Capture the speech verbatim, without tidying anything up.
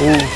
Ooh.